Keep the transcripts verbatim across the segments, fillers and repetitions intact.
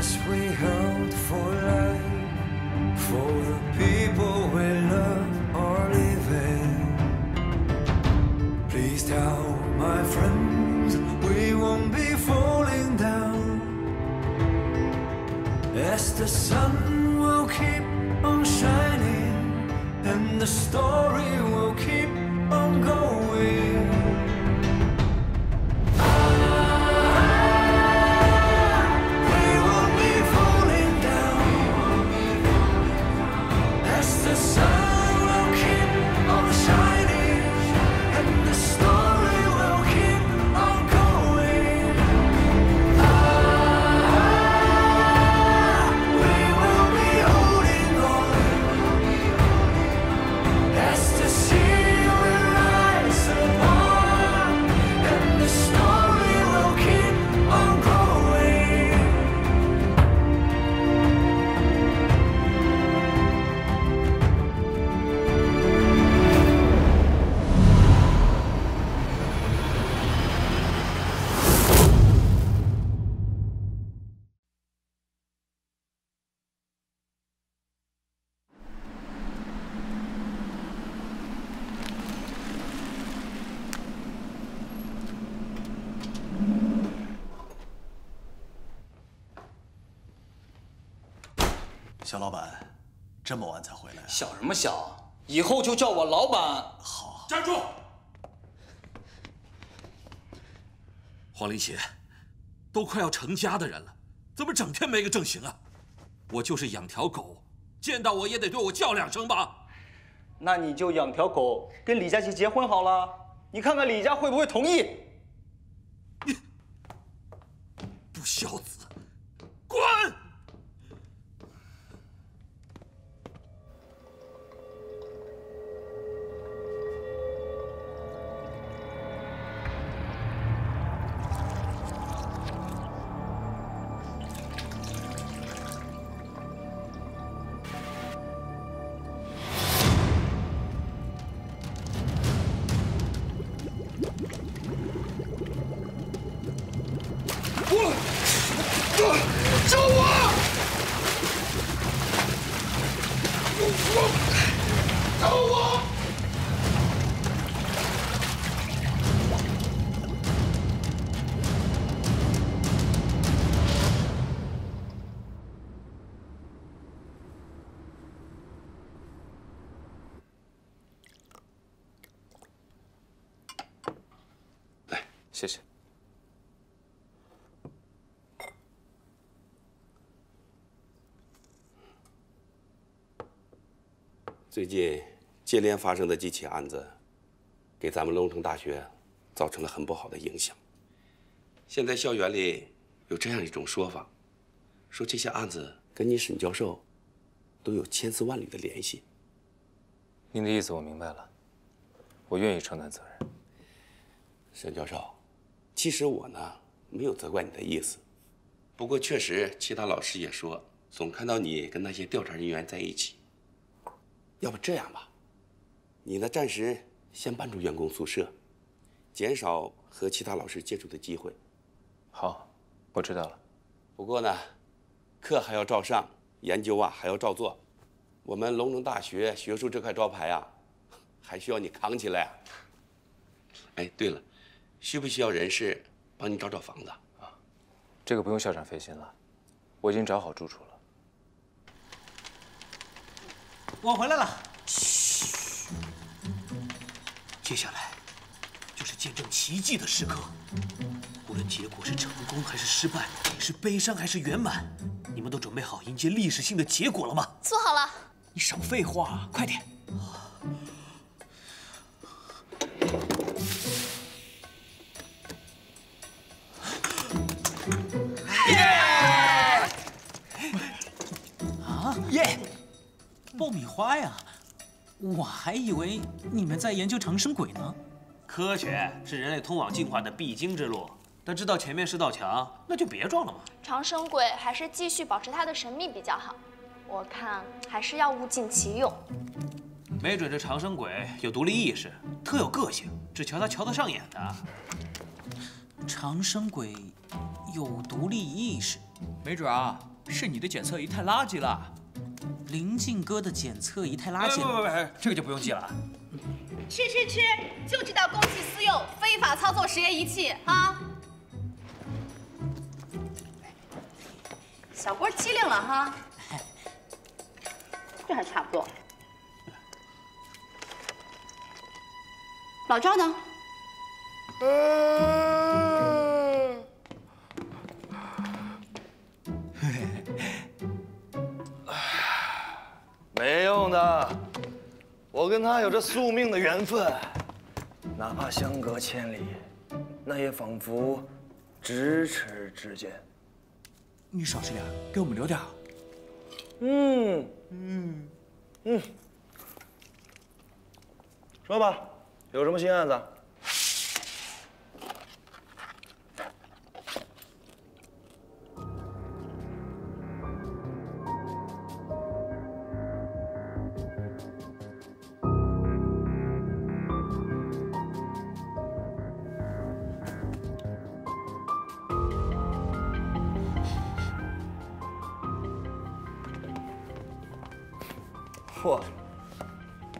promise we held for life. For the people we love are leaving. Please tell my friends we won't be falling down. As the sun will keep on shining and the story will keep on going.小老板，这么晚才回来、啊？小什么小？以后就叫我老板。好，站住！黄林邪，都快要成家的人了，怎么整天没个正形啊？我就是养条狗，见到我也得对我叫两声吧？那你就养条狗，跟李佳琦结婚好了。你看看李家会不会同意？你不孝子，滚！ 谢谢。最近接连发生的几起案子，给咱们龙城大学造成了很不好的影响。现在校园里有这样一种说法，说这些案子跟你沈教授都有千丝万缕的联系。您的意思我明白了，我愿意承担责任。沈教授。 其实我呢没有责怪你的意思，不过确实其他老师也说，总看到你跟那些调查人员在一起。要不这样吧，你呢暂时先搬出员工宿舍，减少和其他老师接触的机会。好，我知道了。不过呢，课还要照上，研究啊还要照做。我们龙城大学学术这块招牌啊，还需要你扛起来啊。哎，对了。 需不需要人事帮你找找房子啊？这个不用校长费心了，我已经找好住处了。我回来了。嘘，接下来就是见证奇迹的时刻。无论结果是成功还是失败，是悲伤还是圆满，你们都准备好迎接历史性的结果了吗？做好了。你少废话、啊，快点。 耶，爆米花呀！我还以为你们在研究长生鬼呢。科学是人类通往进化的必经之路，但知道前面是道墙，那就别撞了嘛。长生鬼还是继续保持它的神秘比较好，我看还是要物尽其用。没准这长生鬼有独立意识，特有个性，只瞧他瞧得上眼的。长生鬼有独立意识，没准啊。是你的检测仪太垃圾了。林静哥的检测仪太垃圾了。哎哎哎，这个就不用记了。吃吃吃，就知道公器私用，非法操作实验仪器啊！小郭机灵了哈，这还差不多。老赵呢？嗯。 没用的，我跟他有着宿命的缘分，哪怕相隔千里，那也仿佛咫尺之间。你少吃点，给我们留点。嗯嗯嗯，说吧，有什么新案子？ 嚯，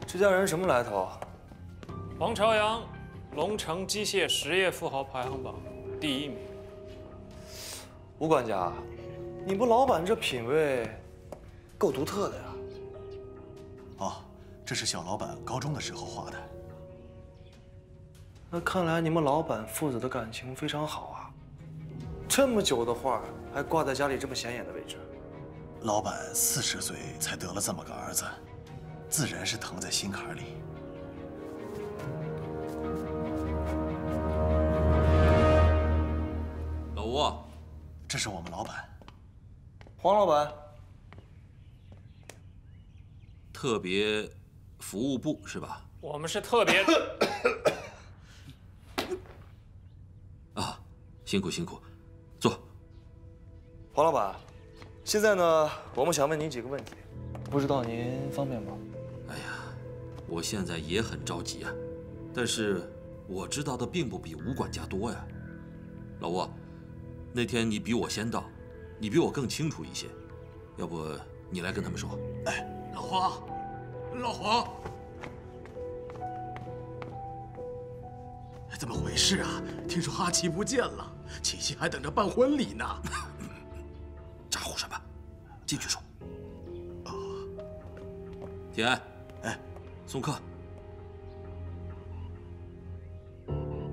这家人什么来头？王朝阳，龙城机械实业富豪排行榜第一名。吴管家，你们老板这品味够独特的呀。哦，这是小老板高中的时候画的。那看来你们老板父子的感情非常好啊。这么久的画还挂在家里这么显眼的位置。老板四十岁才得了这么个儿子。 自然是疼在心坎里。老吴，这是我们老板，黄老板，特别服务部是吧？我们是特别。啊，辛苦辛苦，坐。黄老板，现在呢，我们想问您几个问题，不知道您方便吗？ 哎呀，我现在也很着急啊，但是我知道的并不比吴管家多呀。老吴，那天你比我先到，你比我更清楚一些，要不你来跟他们说。哎，老黄，老黄，怎么回事啊？听说哈奇不见了，琪琪还等着办婚礼呢。咋胡说吧，进去说。啊，铁安。 哎，送客。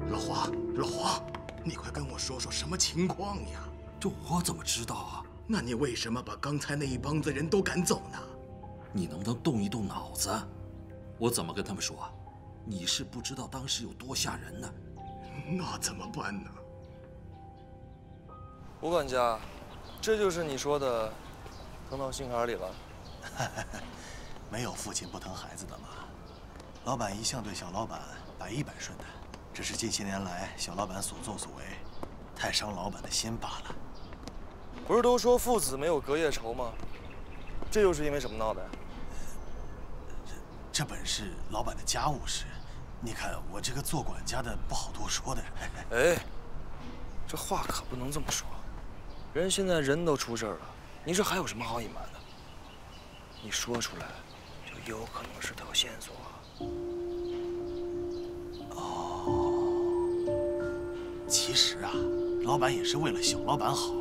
老黄，老黄，你快跟我说说什么情况呀？这我怎么知道啊？那你为什么把刚才那一帮子人都赶走呢？你能不能动一动脑子？我怎么跟他们说啊？你是不知道当时有多吓人呢。那怎么办呢？吴管家，这就是你说的，疼到心坎里了。没有父亲不疼孩子的嘛，老板一向对小老板百依百顺的，只是近些年来小老板所作所为，太伤老板的心罢了。不是都说父子没有隔夜仇吗？这又是因为什么闹的呀？这这本是老板的家务事，你看我这个做管家的不好多说的。哎，这话可不能这么说，人现在人都出事了，你这还有什么好隐瞒的？你说出来。 有可能是条线索。哦，其实啊，老板也是为了小老板好，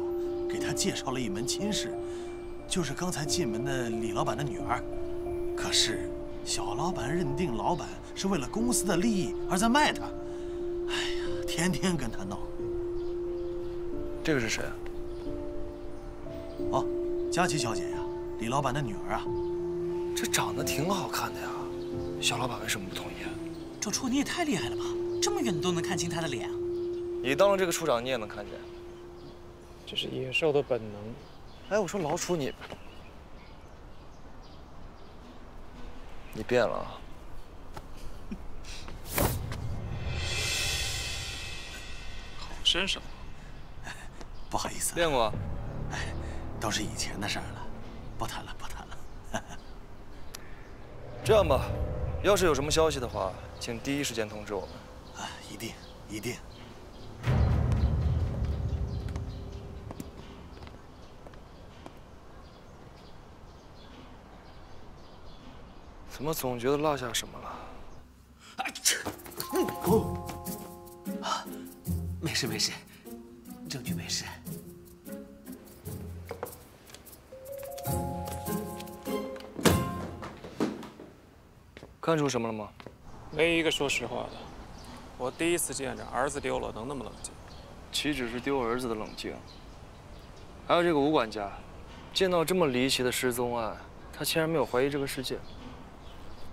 给他介绍了一门亲事，就是刚才进门的李老板的女儿。可是小老板认定老板是为了公司的利益而在卖他，哎呀，天天跟他闹。这个是谁啊？哦，佳琪小姐呀，李老板的女儿啊。 这长得挺好看的呀，小老板为什么不同意啊？周处，你也太厉害了吧！这么远都能看清他的脸。你当了这个处长，你也能看见。这是野兽的本能。哎，我说老楚你，你变了啊！好身手。不好意思、啊。练过。哎，都是以前的事儿了，不谈了，不谈了。 这样吧，要是有什么消息的话，请第一时间通知我们。啊，一定，一定。怎么总觉得落下什么了？哎，这，哦，啊，没事没事，证据没事。 看出什么了吗？没一个说实话的。我第一次见着儿子丢了能那么冷静，岂止是丢儿子的冷静？还有这个吴管家，见到这么离奇的失踪案，他竟然没有怀疑这个世界。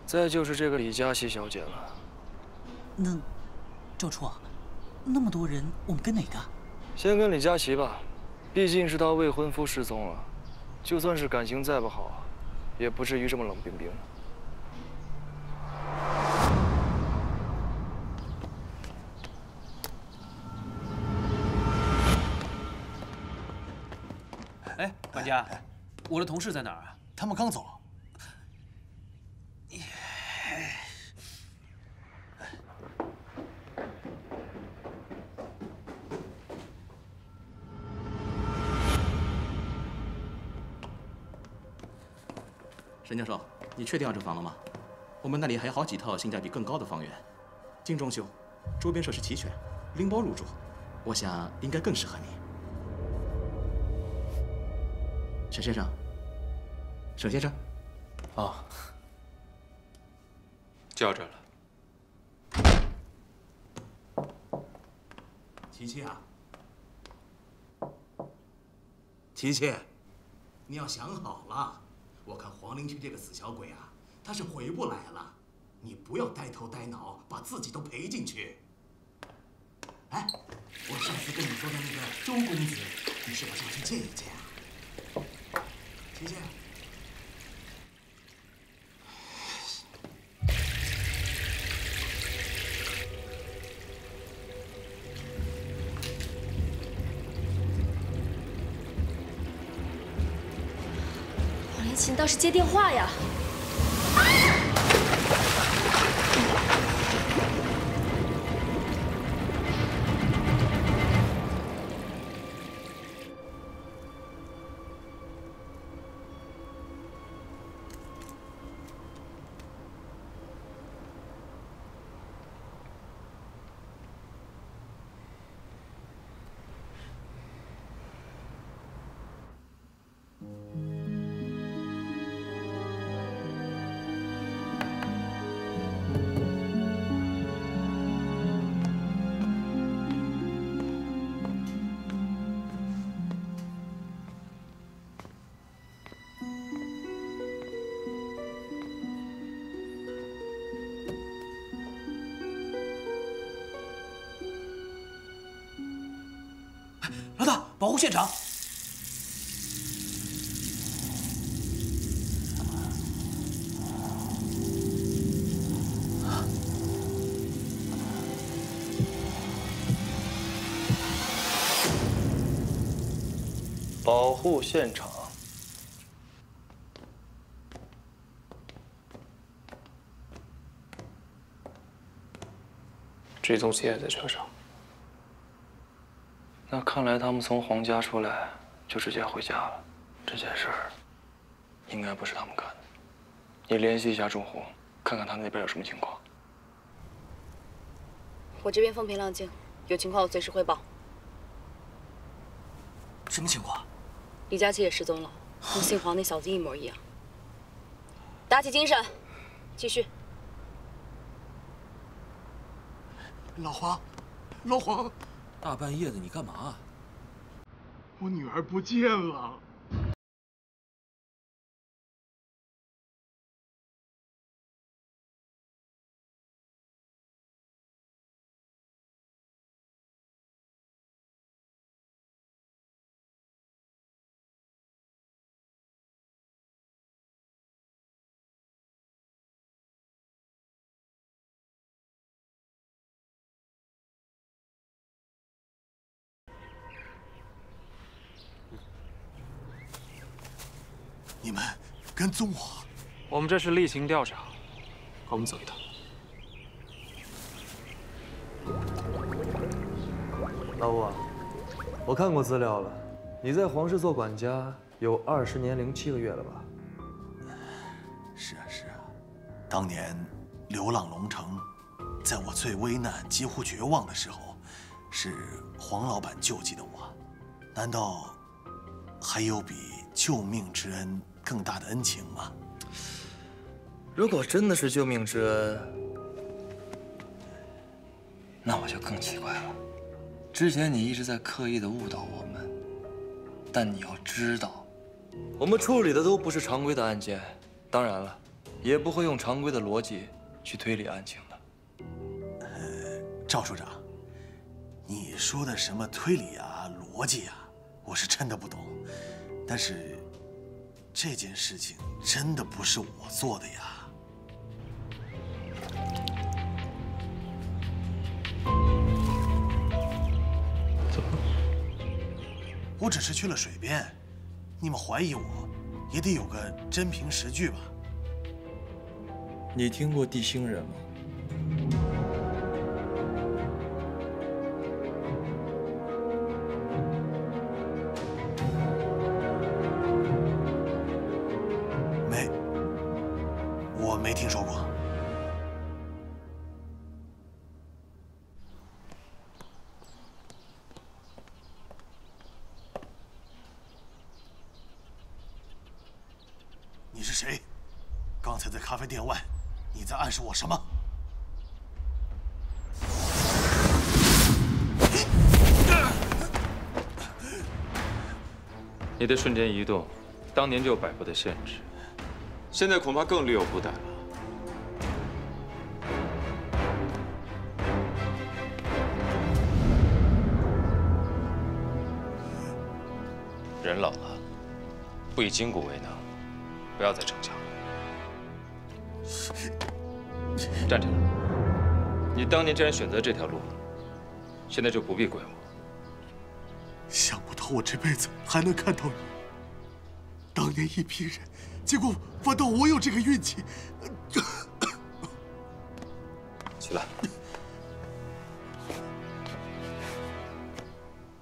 再就是这个李佳琦小姐了。那，赵处，那么多人，我们跟哪个？先跟李佳琦吧，毕竟是她未婚夫失踪了，就算是感情再不好，也不至于这么冷冰冰的。 哎，管家，我的同事在哪儿啊？他们刚走。沈教授，你确定要这房了吗？我们那里还有好几套性价比更高的房源，精装修，周边设施齐全，拎包入住，我想应该更适合你。 沈先生，沈先生，哦，叫着了。琪琪啊，琪琪，你要想好了。我看黄陵区这个死小鬼啊，他是回不来了。你不要呆头呆脑，把自己都赔进去。哎，我上次跟你说的那个周公子，你是不是要去见一见啊？ 琪琪，黄连琴倒是接电话呀。 老大，保护现场！保护现场。 这东西也在车上。 那看来他们从黄家出来就直接回家了，这件事儿应该不是他们干的。你联系一下仲红，看看他那边有什么情况。我这边风平浪静，有情况我随时汇报。什么情况？李佳琦也失踪了，跟姓黄那小子一模一样。打起精神，继续。老黄，老黄。 大半夜的，你干嘛啊？我女儿不见了。你们跟踪我？我们这是例行调查，跟我们走一趟。老吴啊，我看过资料了，你在黄氏做管家有二十年零七个月了吧？是啊，是啊。当年流浪龙城，在我最危难、几乎绝望的时候，是黄老板救济的我。难道还有比救命之恩更大的恩情吗？如果真的是救命之恩，那我就更奇怪了。之前你一直在刻意的误导我们，但你要知道，我们处理的都不是常规的案件，当然了。 也不会用常规的逻辑去推理案情的。呃，赵处长，你说的什么推理啊、逻辑啊，我是真的不懂。但是这件事情真的不是我做的呀。 怎么？我只是去了水边，你们怀疑我，也得有个真凭实据吧。 你听过地心人吗？没，我没听说过。你是谁？刚才在咖啡店外。 你在暗示我什么？你的瞬间移动，当年就有摆过的限制，现在恐怕更略有不逮了。人老了，不以筋骨为能，不要再逞强了。 站起来！你当年既然选择这条路，现在就不必怪我。想不到我这辈子还能看到你。当年一批人，结果反倒我有这个运气。起来。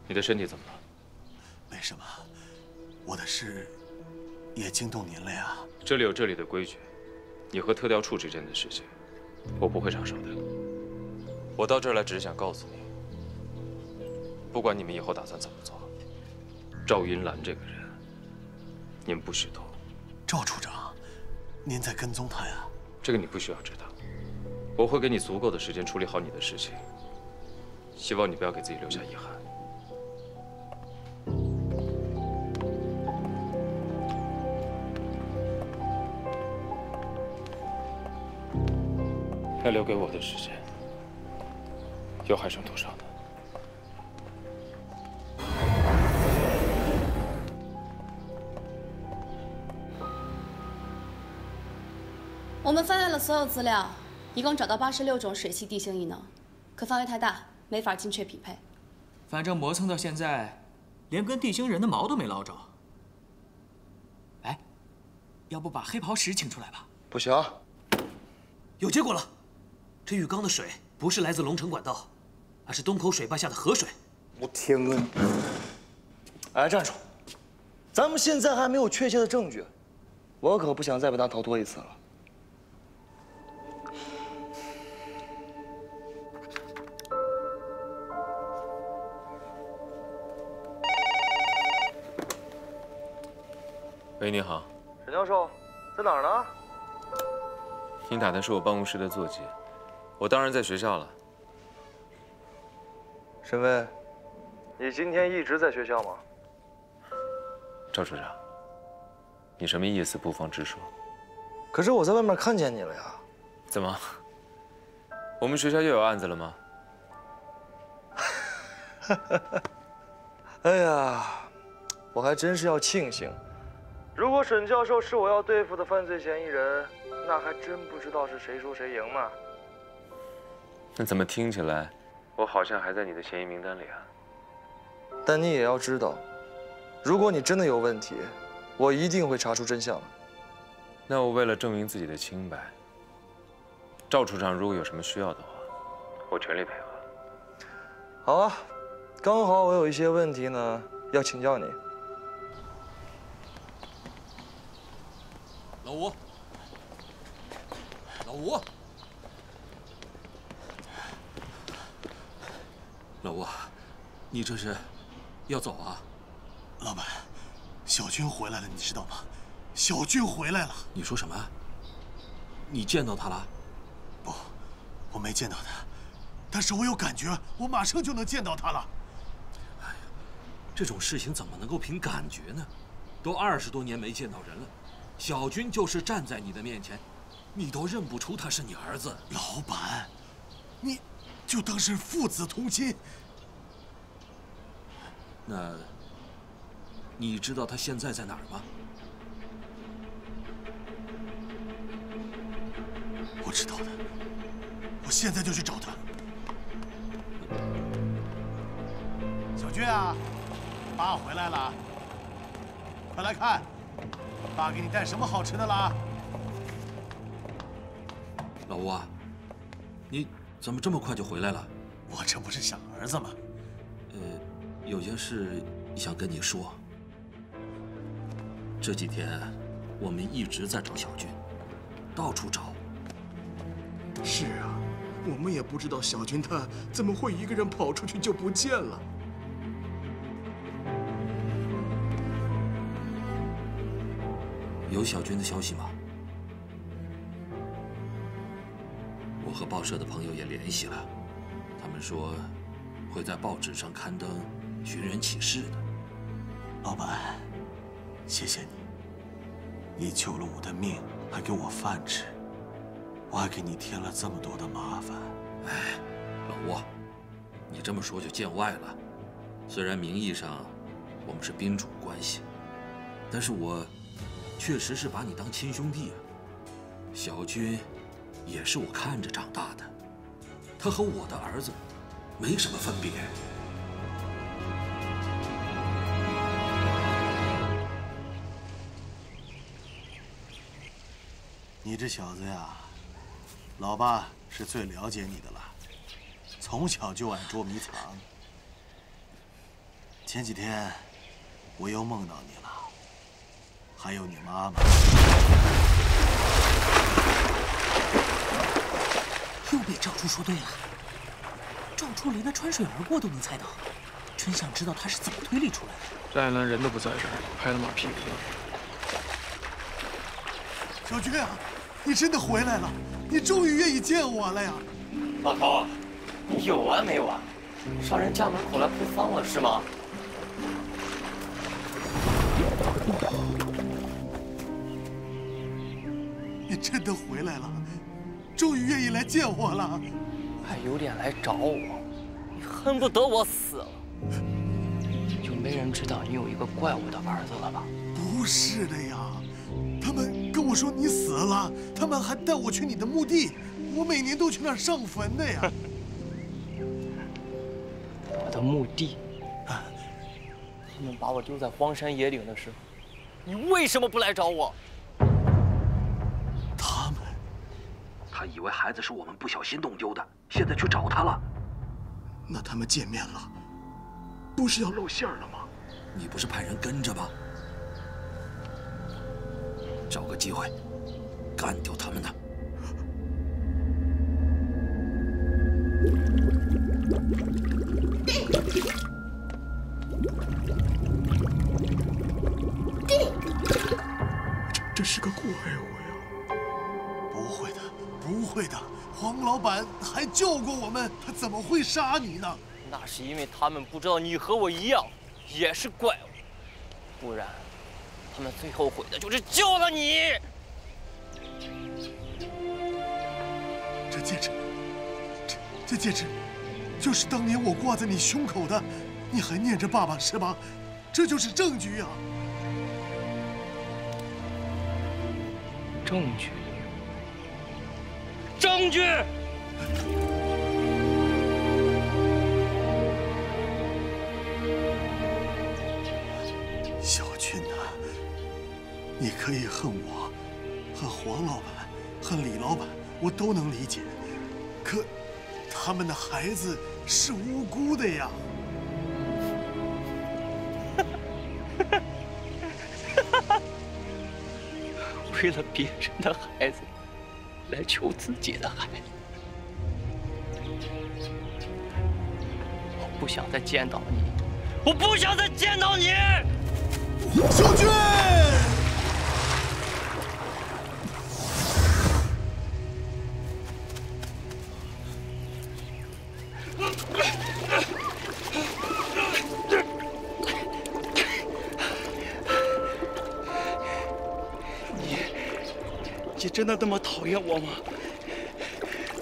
你的身体怎么了？没什么，我的事也惊动您了呀。这里有这里的规矩，你和特调处之间的事情。 我不会插手的。我到这儿来只是想告诉你，不管你们以后打算怎么做，赵云兰这个人，你们不许动。赵处长，您在跟踪他呀？这个你不需要知道。我会给你足够的时间处理好你的事情，希望你不要给自己留下遗憾。 该留给我的时间，又还剩多少呢？我们翻阅了所有资料，一共找到八十六种水系地形异能，可范围太大，没法精确匹配。反正磨蹭到现在，连跟地星人的毛都没捞着。哎，要不把黑袍石请出来吧？不行，有结果了。 这浴缸的水不是来自龙城管道，而是东口水坝下的河水。我天恩！哎，站住！咱们现在还没有确切的证据，我可不想再被他逃脱一次了。喂，你好，沈教授，在哪儿呢？你打的是我办公室的座机。 我当然在学校了。沈巍，你今天一直在学校吗？赵处长，你什么意思不妨直说。可是我在外面看见你了呀。怎么？我们学校又有案子了吗？哎呀，我还真是要庆幸，如果沈教授是我要对付的犯罪嫌疑人，那还真不知道是谁输谁赢呢。 那怎么听起来，我好像还在你的嫌疑名单里啊？但你也要知道，如果你真的有问题，我一定会查出真相的。那我为了证明自己的清白，赵处长如果有什么需要的话，我全力配合。好啊，刚好我有一些问题呢，要请教你。老吴，老吴，老吴，你这是要走啊？老板，小军回来了，你知道吗？小军回来了。你说什么？你见到他了？不，我没见到他，但是我有感觉，我马上就能见到他了。哎呀，这种事情怎么能够凭感觉呢？都二十多年没见到人了。 小军就是站在你的面前，你都认不出他是你儿子。老板，你就当是父子同心。那，你知道他现在在哪儿吗？我知道的，我现在就去找他。小军啊，爸回来了，快来看。 爸给你带什么好吃的啦？老吴啊，你怎么这么快就回来了？我这不是想儿子吗？呃，有件事想跟你说。这几天我们一直在找小军，到处找。是啊，我们也不知道小军他怎么会一个人跑出去就不见了。 有小军的消息吗？我和报社的朋友也联系了，他们说会在报纸上刊登寻人启事的。老板，谢谢你，你救了我的命，还给我饭吃，我还给你添了这么多的麻烦。哎，老吴，你这么说就见外了。虽然名义上我们是宾主关系，但是我。 确实是把你当亲兄弟啊，小军也是我看着长大的，他和我的儿子没什么分别。你这小子呀，老爸是最了解你的了，从小就爱捉迷藏。前几天我又梦到你了。 还有你妈妈，又被赵处说对了。赵处连他穿水而过都能猜到，真想知道他是怎么推理出来的。张爱兰人都不在这儿，拍了马屁股。小军啊，你真的回来了，你终于愿意见我了呀！老头，你有完没完？上人家门口来哭丧了是吗？ 你真的回来了，终于愿意来见我了，还有脸来找我？你恨不得我死了？就没人知道你有一个怪物的儿子了吧？不是的呀，他们跟我说你死了，他们还带我去你的墓地，我每年都去那儿上坟的呀。我的墓地。 他们把我丢在荒山野岭的时候，你为什么不来找我？他们，他以为孩子是我们不小心弄丢的，现在去找他了。那他们见面了，不是要露馅了吗？你不是派人跟着吗？找个机会，干掉他们呢。这是个怪物呀！不会的，不会的，黄老板还救过我们，他怎么会杀你呢？那是因为他们不知道你和我一样也是怪物，不然他们最后悔的就是救了你。这戒指，这这戒指，就是当年我挂在你胸口的，你还念着爸爸是吧？这就是证据呀！ 证据，证据！小军啊，你可以恨我，恨黄老板，恨李老板，我都能理解。可，他们的孩子是无辜的呀。 为了别人的孩子，来救自己的孩子。我不想再见到你，我不想再见到你。小军，你，你真的那么讨厌我吗？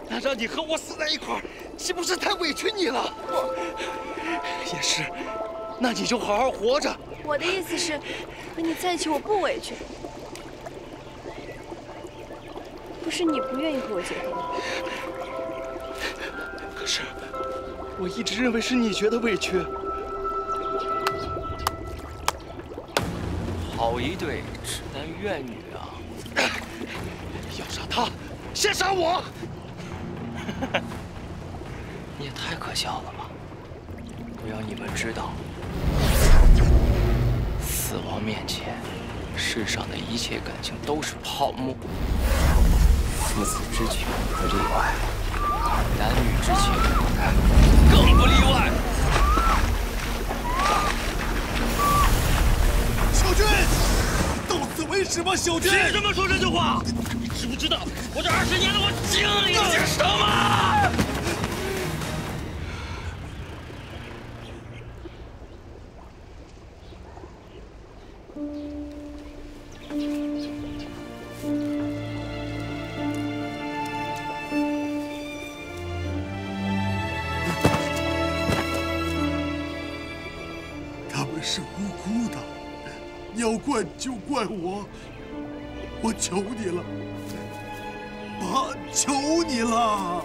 那让你和我死在一块儿，岂不是太委屈你了？也是，那你就好好活着。 我的意思是，和你在一起我不委屈，不是你不愿意和我结婚。可是，我一直认为是你觉得委屈。好一对痴男怨女啊！要杀他，先杀我！你也太可笑了吧！我要你们知道。 死亡面前，世上的一切感情都是泡沫。父子之情不例外，男女之情更不例外。小军，到此为止吧，小军！凭什么说这句话？你知不知道我这二十年了，我经历了些什么？ 就怪我，我求你了，爸，求你了！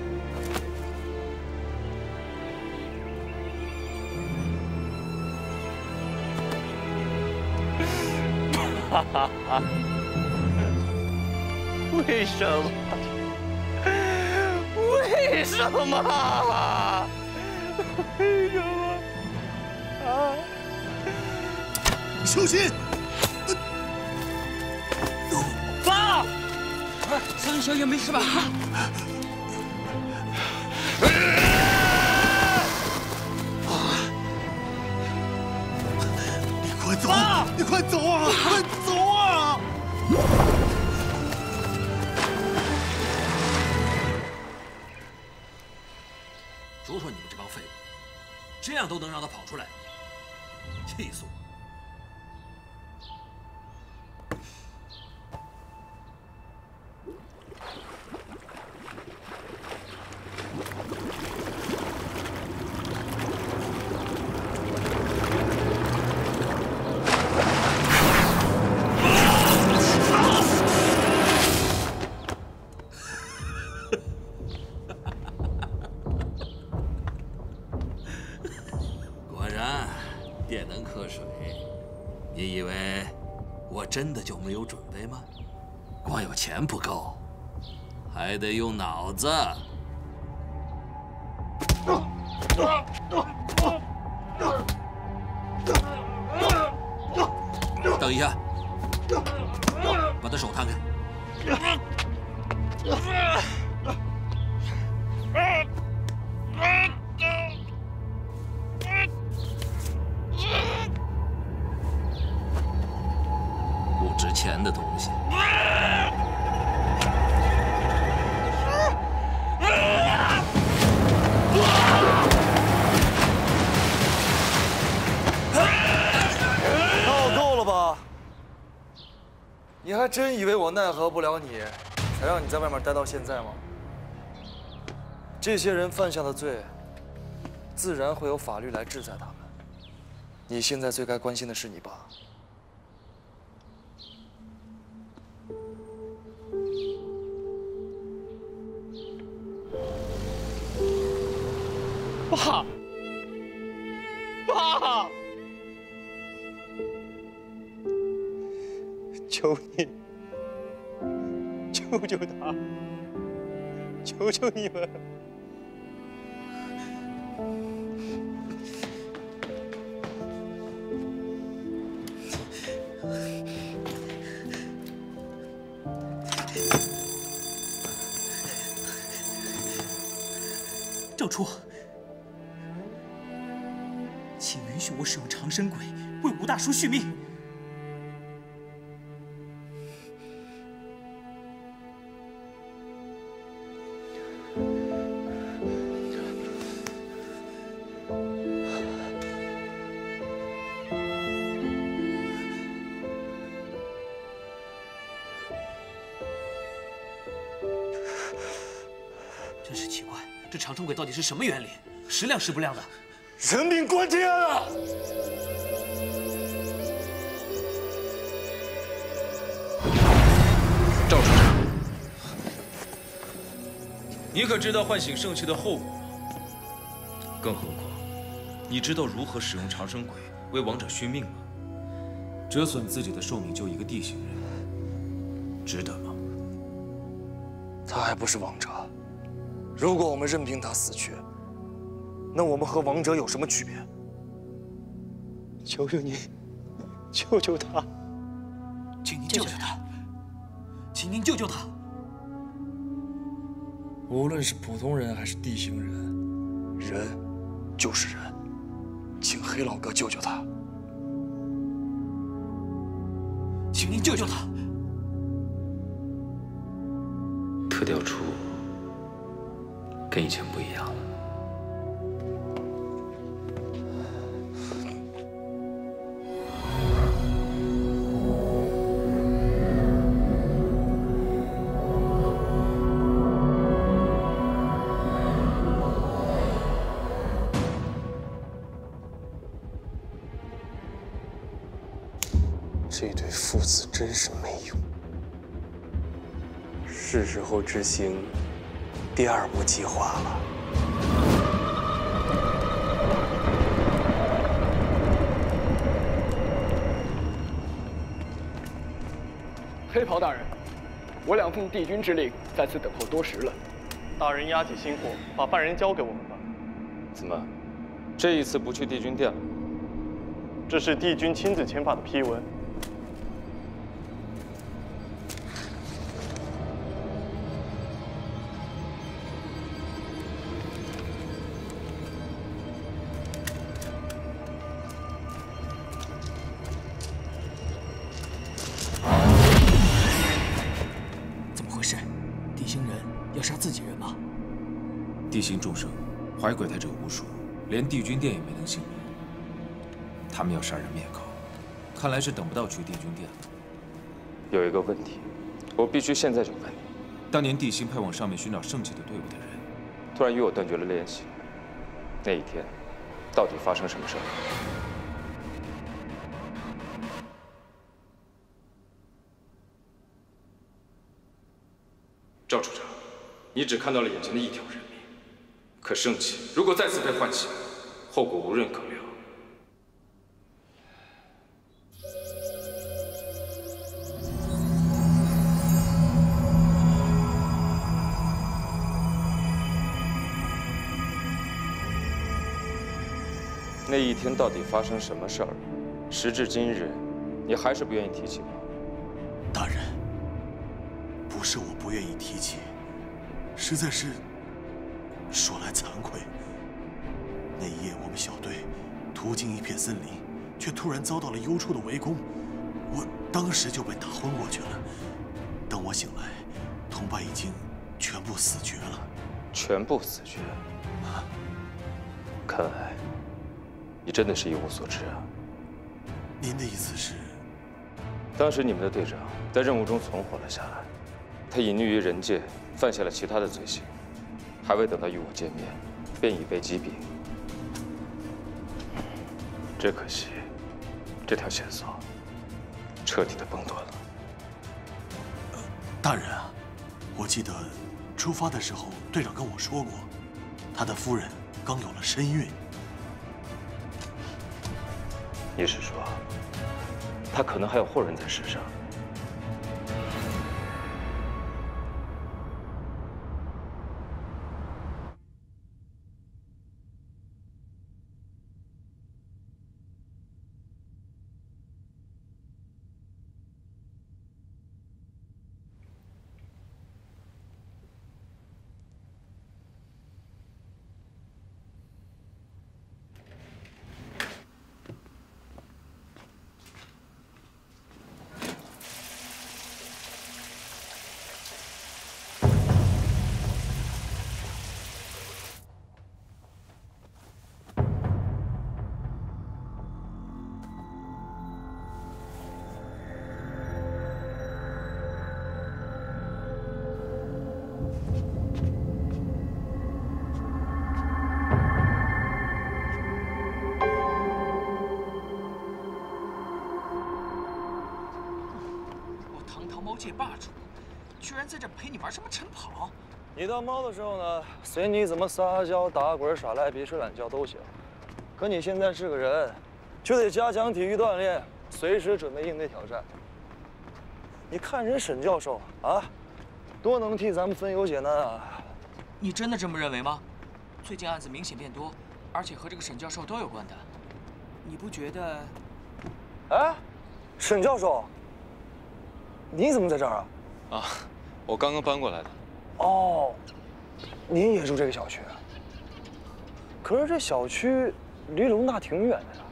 没事吧？哈哈哈！为什么？为什么？为什么？啊！小心！爸！小云，小云没事吧？啊！你快走！你快走啊！快！ 说说你们这帮废物，这样都能让他跑出来，气死我真的就没有准备吗？光有钱不够，还得用脑子。等一下，把他手摊开。 值钱的东西。闹够了吧？你还真以为我奈何不了你，才让你在外面待到现在吗？这些人犯下的罪，自然会有法律来制裁他们。你现在最该关心的是你爸。 爸，爸，求你。救救他！求求你们！赵初，请允许我使用长生鬼为吴大叔续命。 长生鬼到底是什么原理？时亮时不亮的，人命关天啊！赵处长，你可知道唤醒圣器的后果吗？更何况，你知道如何使用长生鬼为王者续命吗？折损自己的寿命救一个地形人，值得吗？他还不是王者。 如果我们任凭他死去，那我们和王者有什么区别？求求你，救救他！请您救救他！请您救救他！无论是普通人还是地形人，人就是人，请黑老哥救救他！请您救救他！特调处。 跟以前不一样了。这对父子真是没用，是时候执行。 第二步计划了。黑袍大人，我俩奉帝君之令，在此等候多时了。大人压起心火，把犯人交给我们吧。怎么，这一次不去帝君殿了？这是帝君亲自签发的批文。 地心众生，怀鬼胎者无数，连帝君殿也没能幸免。他们要杀人灭口，看来是等不到去帝君殿了。有一个问题，我必须现在就问你：当年地心派往上面寻找圣器的队伍的人，突然与我断绝了联系，那一天，到底发生什么事？赵处长，你只看到了眼前的一条人。 可圣器如果再次被唤醒，后果无人可料。那一天到底发生什么事儿？时至今日，你还是不愿意提起吗？大人，不是我不愿意提起，实在是。 说来惭愧，那一夜我们小队途经一片森林，却突然遭到了幽畜的围攻，我当时就被打昏过去了。等我醒来，同伴已经全部死绝了。全部死绝？啊！看来你真的是一无所知啊。您的意思是？当时你们的队长在任务中存活了下来，他隐匿于人界，犯下了其他的罪行。 还未等到与我见面，便已被击毙。只可惜，这条线索彻底的崩断了。呃，大人啊，我记得出发的时候，队长跟我说过，他的夫人刚有了身孕。你是说，他可能还有后人在世上？界霸主，居然在这陪你玩什么晨跑。你当猫的时候呢，随你怎么撒娇、打滚、耍赖、皮、睡懒觉都行。可你现在是个人，就得加强体育锻炼，随时准备应对挑战。你看人沈教授啊，多能替咱们分忧解难啊！你真的这么认为吗？最近案子明显变多，而且和这个沈教授都有关的，你不觉得？哎，沈教授，你怎么在这儿啊？啊，我刚刚搬过来的。哦，您也住这个小区啊？可是这小区离农大挺远的呀。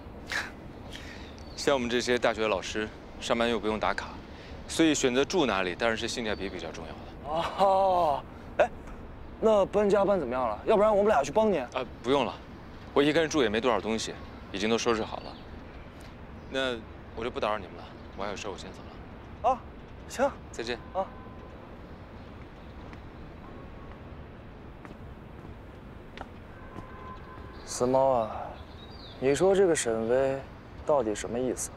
像我们这些大学老师，上班又不用打卡，所以选择住哪里当然是性价比比较重要的。哦，哎，那搬家搬怎么样了？要不然我们俩去帮你啊？不用了，我一个人住也没多少东西，已经都收拾好了。那我就不打扰你们了，我还有事，我先走了。啊，行，再见啊。 死猫啊，你说这个沈巍到底什么意思？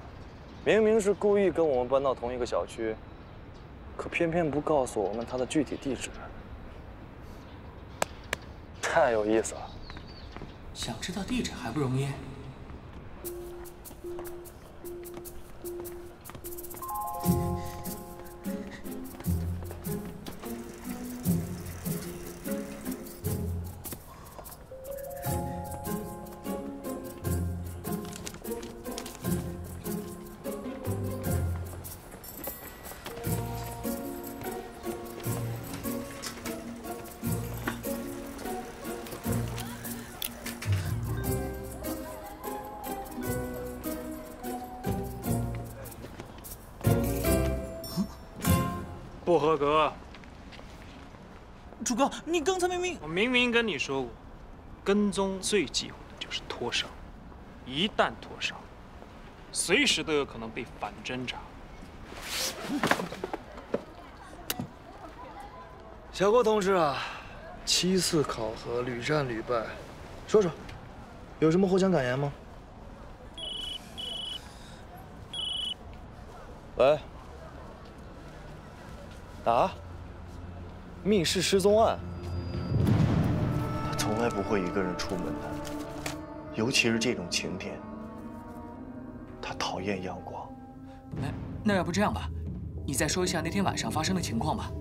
明明是故意跟我们搬到同一个小区，可偏偏不告诉我们他的具体地址，太有意思了。想知道地址还不容易？不合格，主公，你刚才明明……我明明跟你说过，跟踪最忌讳的就是脱哨，一旦脱哨，随时都有可能被反侦查。小郭同志啊，七次考核屡战屡败，说说，有什么获奖感言吗？喂。 啊！密室失踪案，他从来不会一个人出门的，尤其是这种晴天。他讨厌阳光。那那要不这样吧，你再说一下那天晚上发生的情况吧。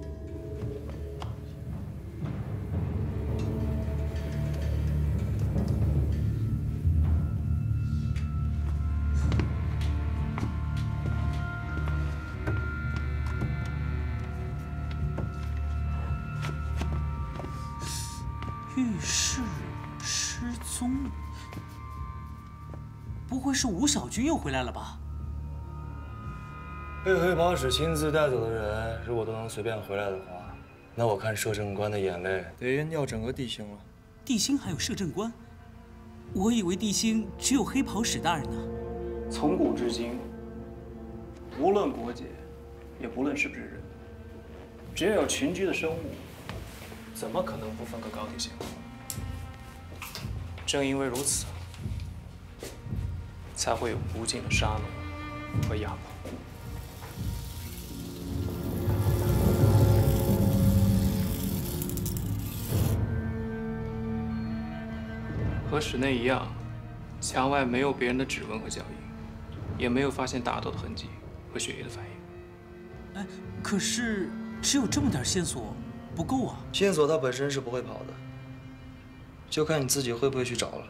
是吴小军又回来了吧？被黑马使亲自带走的人，如果都能随便回来的话，那我看摄政官的眼泪得淹掉整个地心了。地心还有摄政官？我以为地心只有黑袍史大人呢。从古至今，无论国界，也不论是不是人，只要有群居的生物，怎么可能不分个高低下？正因为如此。 才会有无尽的杀戮和压迫。和室内一样，墙外没有别人的指纹和脚印，也没有发现打斗的痕迹和血液的反应。哎，可是只有这么点线索不够啊！线索它本身是不会跑的，就看你自己会不会去找了。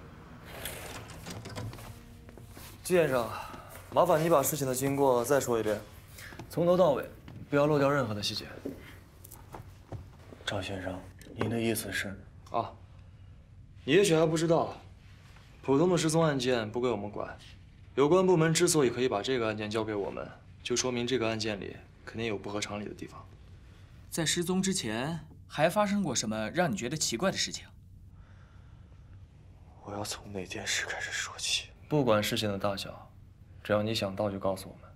季先生，麻烦你把事情的经过再说一遍，从头到尾，不要漏掉任何的细节。赵先生，您的意思是？啊，你也许还不知道，普通的失踪案件不归我们管，有关部门之所以可以把这个案件交给我们，就说明这个案件里肯定有不合常理的地方。在失踪之前，还发生过什么让你觉得奇怪的事情？我要从哪件事开始说起？ 不管事情的大小，只要你想到就告诉我们。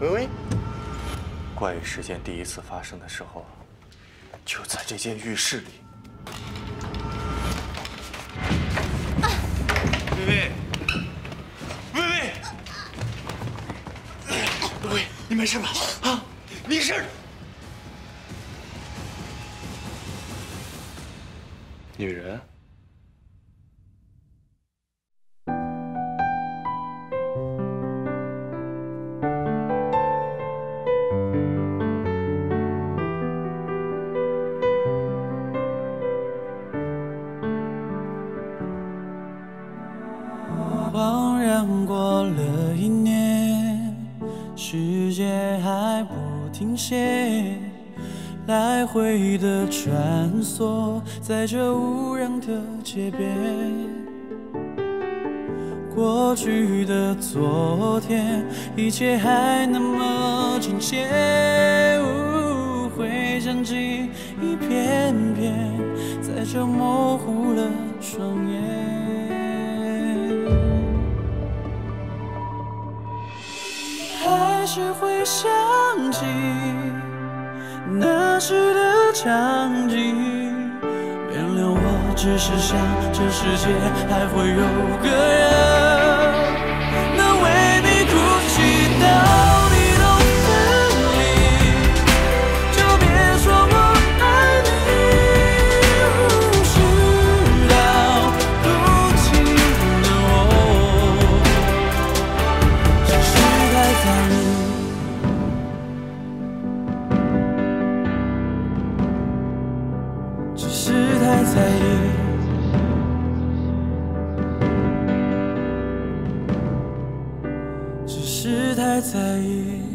喂喂，怪异事件第一次发生的时候，就在这间浴室里。啊薇，薇薇，薇薇，你没事吧？啊，没事。女人。 来回的穿梭在这无人的街边，过去的昨天，一切还那么亲切。回想起一片片，在这模糊了双眼，还是会想起。 那时的场景，原谅我，只是想这世界还会有个人能为你哭泣到。 只是太在意。